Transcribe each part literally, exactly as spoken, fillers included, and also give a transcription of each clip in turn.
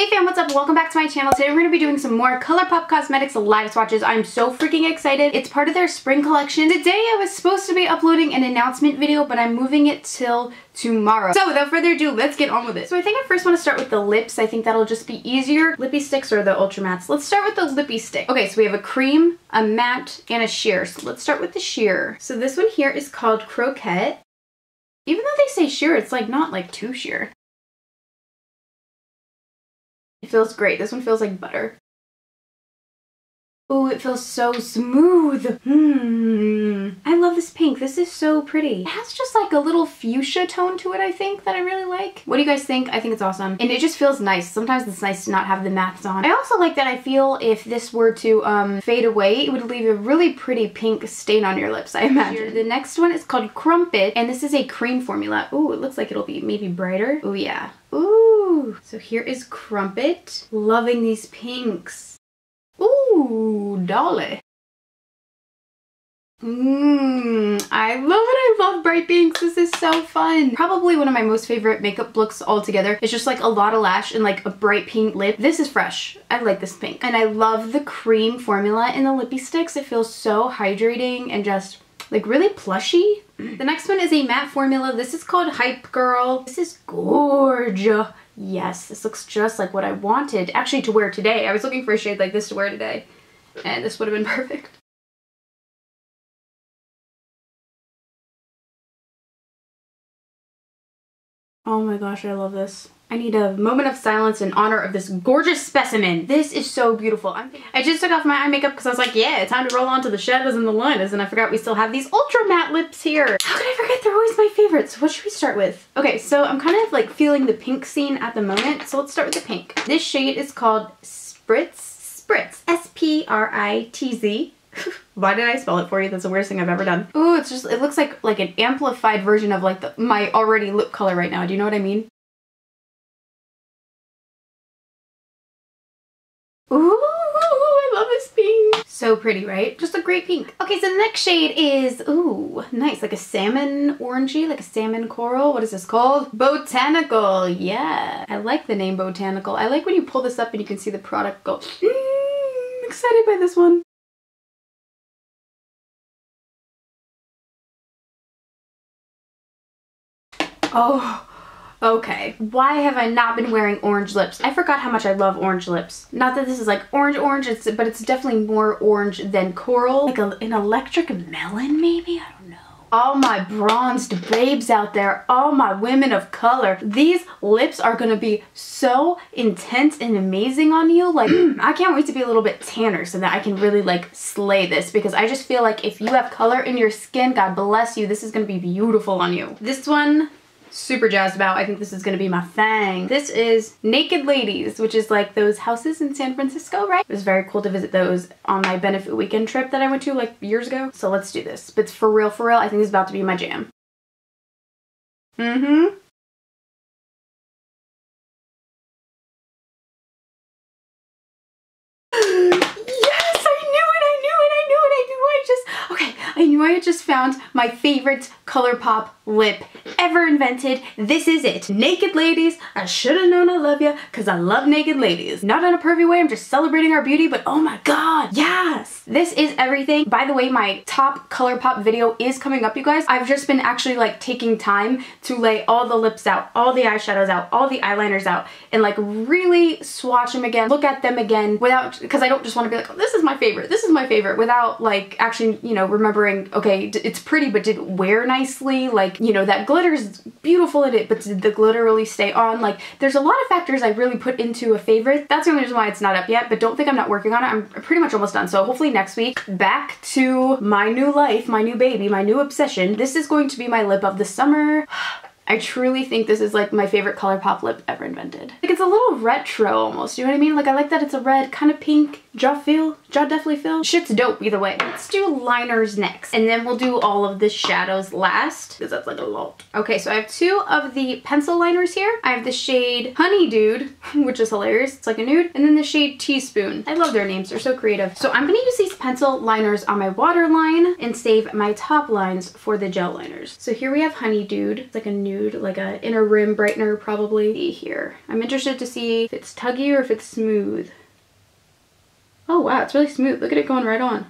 Hey fam, what's up? Welcome back to my channel. Today we're going to be doing some more ColourPop Cosmetics live swatches. I'm so freaking excited. It's part of their spring collection. Today I was supposed to be uploading an announcement video, but I'm moving it till tomorrow. So without further ado, let's get on with it. So I think I first want to start with the lips. I think that'll just be easier. Lippy sticks or the ultra mattes. Let's start with the lippy stick. Okay, so we have a cream, a matte, and a sheer. So let's start with the sheer. So this one here is called Croquette. Even though they say sheer, it's like not like too sheer. It feels great. This one feels like butter. Oh, it feels so smooth. Hmm. I love this pink. This is so pretty. It has just like a little fuchsia tone to it, I think, that I really like. What do you guys think? I think it's awesome. And it just feels nice. Sometimes it's nice to not have the mattes on. I also like that I feel if this were to um, fade away, it would leave a really pretty pink stain on your lips, I imagine. The next one is called Crumpet, and this is a cream formula. Ooh, it looks like it'll be maybe brighter. Ooh, yeah. Ooh. So here is Crumpet. Loving these pinks. Ooh, dolly. Mmm, I love it. I love bright pinks. This is so fun. Probably one of my most favorite makeup looks altogether. It's just like a lot of lash and like a bright pink lip. This is fresh. I like this pink. And I love the cream formula in the lippy sticks. It feels so hydrating and just like really plushy. The next one is a matte formula. This is called Hype Girl. This is gorgeous. Yes, this looks just like what I wanted actually to wear today. I was looking for a shade like this to wear today, and this would have been perfect. Oh my gosh, I love this. I need a moment of silence in honor of this gorgeous specimen. This is so beautiful. I'm, I just took off my eye makeup because I was like, yeah, it's time to roll onto the shadows and the liners, and I forgot we still have these ultra matte lips here. How could I forget? They're always my favorites. What should we start with? Okay, so I'm kind of like feeling the pink scene at the moment, so let's start with the pink. This shade is called Spritz. Spritz. S P R I T Z. Why did I spell it for you? That's the worst thing I've ever done. Ooh, it's just, it looks like like an amplified version of like the, my already lip color right now. Do you know what I mean? Ooh, I love this pink. So pretty, right? Just a great pink. Okay, so the next shade is, ooh, nice. Like a salmon orangey, like a salmon coral. What is this called? Botanical. Yeah. I like the name Botanical. I like when you pull this up and you can see the product go. Mm, excited by this one. Oh, okay. Why have I not been wearing orange lips? I forgot how much I love orange lips. Not that this is like orange orange, it's, but it's definitely more orange than coral. Like a, an electric melon maybe? I don't know. All my bronzed babes out there, all my women of color, these lips are gonna be so intense and amazing on you. Like, I can't wait to be a little bit tanner so that I can really like slay this, because I just feel like if you have color in your skin, God bless you, this is gonna be beautiful on you. This one, super jazzed about. I think this is gonna be my thing. This is Naked Ladies, which is like those houses in San Francisco, right? It was very cool to visit those on my benefit weekend trip that I went to like years ago. So let's do this. But for real, for real, I think this is about to be my jam. Mm-hmm. I knew I had just found my favorite ColourPop lip ever invented. This is it. Naked Ladies. I should have known I love ya, because I love naked ladies. Not in a pervy way, I'm just celebrating our beauty, but oh my god, yes! This is everything. By the way, my top ColourPop video is coming up, you guys. I've just been actually like taking time to lay all the lips out, all the eyeshadows out, all the eyeliners out, and like really swatch them again, look at them again, without, because I don't just want to be like, oh, this is my favorite, this is my favorite, without like actually, you know, remembering, okay, it's pretty, but did it wear nicely? Like, you know, that glitter's beautiful in it, but did the glitter really stay on? Like, there's a lot of factors I really put into a favorite. That's the only reason why it's not up yet, but don't think I'm not working on it. I'm pretty much almost done, so hopefully next week, back to my new life, my new baby, my new obsession. This is going to be my lip of the summer. I truly think this is like my favorite ColourPop lip ever invented. Like, it's a little retro almost, you know what I mean? Like, I like that it's a red, kind of pink, jaw feel, jaw definitely feel. Shit's dope either way. Let's do liners next, and then we'll do all of the shadows last, because that's like a lot. Okay, so I have two of the pencil liners here. I have the shade Honey Dude, which is hilarious, it's like a nude, and then the shade Teaspoon. I love their names, they're so creative. So I'm gonna use these pencil liners on my waterline and save my top lines for the gel liners. So here we have Honey Dude, it's like a nude. nude, like an inner rim brightener probably here. I'm interested to see if it's tuggy or if it's smooth. Oh wow, it's really smooth. Look at it going right on.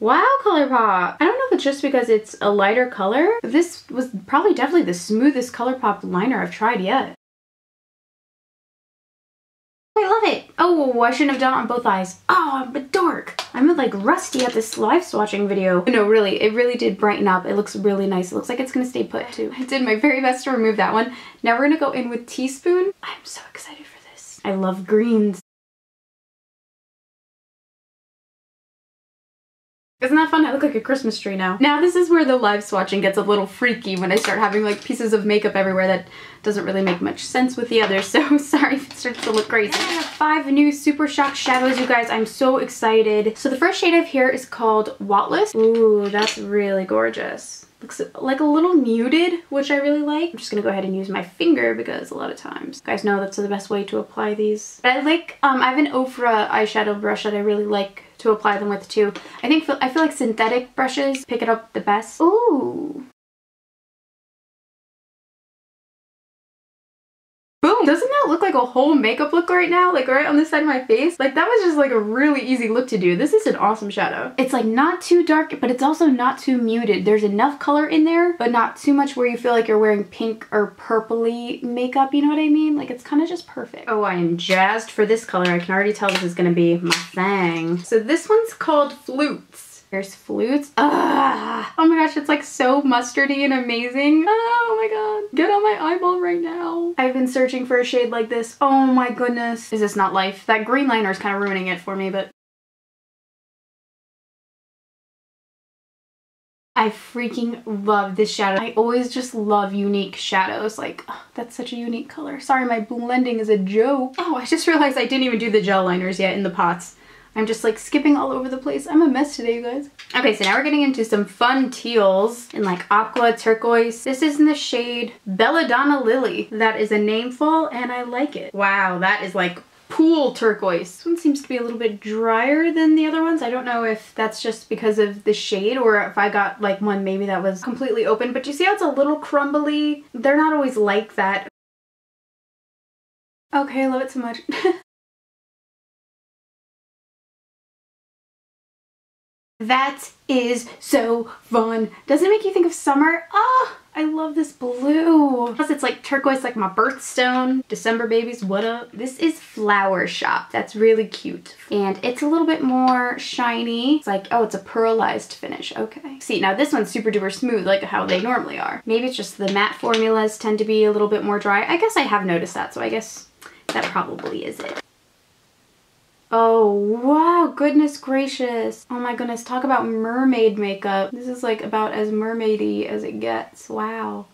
Wow, ColourPop! I don't know if it's just because it's a lighter color. This was probably definitely the smoothest ColourPop liner I've tried yet. I love it! Oh, I shouldn't have done it on both eyes. Oh, I'm a dork! I'm like rusty at this live swatching video. No, really, it really did brighten up. It looks really nice. It looks like it's gonna stay put too. I did my very best to remove that one. Now we're gonna go in with Teaspoon. I'm so excited for this. I love greens. Isn't that fun? I look like a Christmas tree now. Now this is where the live swatching gets a little freaky when I start having like pieces of makeup everywhere that doesn't really make much sense with the others, so sorry if it starts to look crazy. I have five new Super Shock shadows, you guys. I'm so excited. So the first shade I have here is called Wattless. Ooh, that's really gorgeous. Looks like a little muted, which I really like. I'm just gonna go ahead and use my finger because a lot of times you guys know that's the best way to apply these. But I like, um, I have an Ofra eyeshadow brush that I really like to apply them with too. I think I feel like synthetic brushes pick it up the best. Ooh. Boom! Doesn't that look like a whole makeup look right now? Like right on this side of my face? Like that was just like a really easy look to do. This is an awesome shadow. It's like not too dark, but it's also not too muted. There's enough color in there, but not too much where you feel like you're wearing pink or purpley makeup, you know what I mean? Like it's kind of just perfect. Oh, I am jazzed for this color. I can already tell this is gonna be my thing. So this one's called Flutes. There's Flutes. Ugh. Oh my gosh, it's like so mustardy and amazing. Oh my god. Get on my eyeball right now. I've been searching for a shade like this. Oh my goodness. Is this not life? That green liner is kind of ruining it for me, but I freaking love this shadow. I always just love unique shadows. Like, oh, that's such a unique color. Sorry, my blending is a joke. Oh, I just realized I didn't even do the gel liners yet in the pots. I'm just like skipping all over the place. I'm a mess today, you guys. Okay, so now we're getting into some fun teals in like aqua, turquoise. This is in the shade Belladonna Lily. That is a nameful and I like it. Wow, that is like pool turquoise. This one seems to be a little bit drier than the other ones. I don't know if that's just because of the shade or if I got like one maybe that was completely open, but you see how it's a little crumbly? They're not always like that. Okay, I love it so much. That is so fun. Doesn't it make you think of summer? Oh, I love this blue. Plus it's like turquoise, like my birthstone. December babies, what up? This is Flower Shop. That's really cute. And it's a little bit more shiny. It's like, oh, it's a pearlized finish. Okay. See, now this one's super duper smooth, like how they normally are. Maybe it's just the matte formulas tend to be a little bit more dry. I guess I have noticed that, so I guess that probably is it. Oh wow, goodness gracious. Oh my goodness, talk about mermaid makeup. This is like about as mermaidy as it gets. Wow.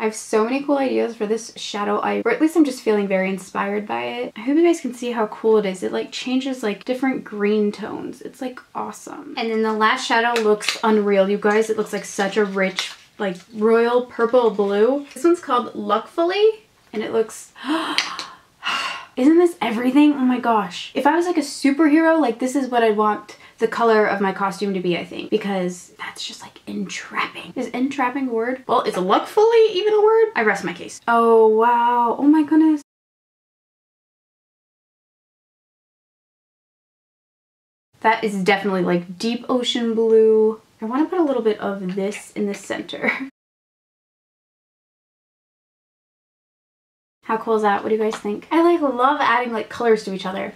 I have so many cool ideas for this shadow eye, or at least I'm just feeling very inspired by it. I hope you guys can see how cool it is. It like changes like different green tones. It's like awesome. And then the last shadow looks unreal, you guys. It looks like such a rich like royal purple blue. This one's called Luckfully and it looks isn't this everything? Oh my gosh. If I was like a superhero, like this is what I'd want the color of my costume to be, I think, because that's just like entrapping. Is entrapping a word? Well, is luckfully even a word? I rest my case. Oh wow. Oh my goodness. That is definitely like deep ocean blue. I want to put a little bit of this in the center. How cool is that? What do you guys think? I like love adding like colors to each other.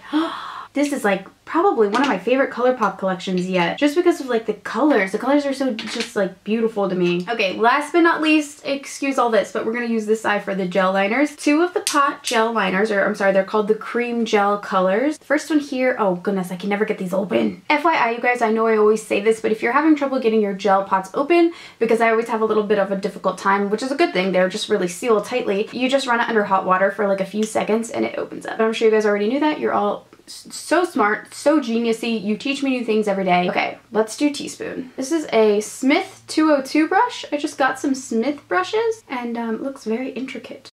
This is like probably one of my favorite ColourPop collections yet, just because of like the colors. The colors are so just like beautiful to me. Okay, last but not least, excuse all this, but we're gonna use this eye for the gel liners. Two of the pot gel liners, or I'm sorry, they're called the cream gel colors. The first one here, oh goodness, I can never get these open. F Y I, you guys, I know I always say this, but if you're having trouble getting your gel pots open, because I always have a little bit of a difficult time, which is a good thing, they're just really sealed tightly, you just run it under hot water for like a few seconds and it opens up. But I'm sure you guys already knew that. You're all so smart, so geniusy. You teach me new things every day. Okay, let's do Teaspoon. This is a Smith two oh two brush. I just got some Smith brushes and um, it looks very intricate.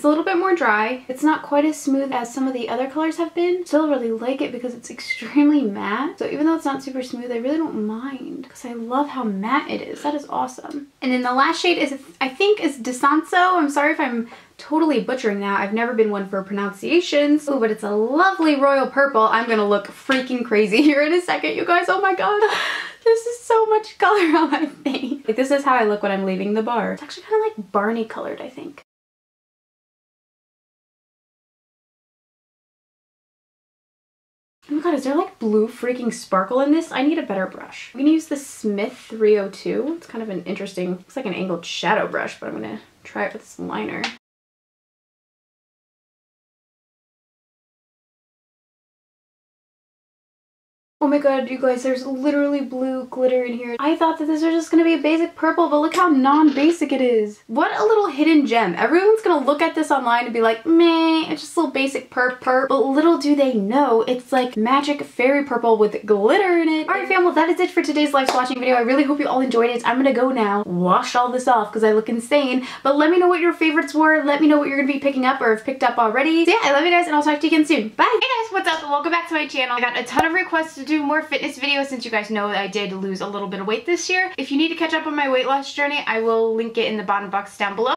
It's a little bit more dry. It's not quite as smooth as some of the other colors have been. Still really like it because it's extremely matte. So even though it's not super smooth, I really don't mind because I love how matte it is. That is awesome. And then the last shade is, I think, is Desanso. I'm sorry if I'm totally butchering that. I've never been one for pronunciations. Oh, but it's a lovely royal purple. I'm gonna look freaking crazy here in a second, you guys. Oh my god. This is so much color on my face. Like, this is how I look when I'm leaving the bar. It's actually kind of like Barney colored, I think. Oh my god, is there like blue freaking sparkle in this? I need a better brush. I'm gonna use the Smith three oh two. It's kind of an interesting, looks like an angled shadow brush, but I'm gonna try it with this liner. Oh my god, you guys, there's literally blue glitter in here. I thought that this was just gonna be a basic purple, but look how non-basic it is. What a little hidden gem. Everyone's gonna look at this online and be like, meh, it's just a little basic perp perp. But little do they know, it's like magic fairy purple with glitter in it. Alright fam, well that is it for today's live swatching video. I really hope you all enjoyed it. I'm gonna go now, wash all this off because I look insane. But let me know what your favorites were. Let me know what you're gonna be picking up or have picked up already. So yeah, I love you guys and I'll talk to you again soon. Bye! Hey guys, what's up? Welcome back to my channel. I got a ton of requests to do do more fitness videos since you guys know that I did lose a little bit of weight this year. If you need to catch up on my weight loss journey, I will link it in the bottom box down below.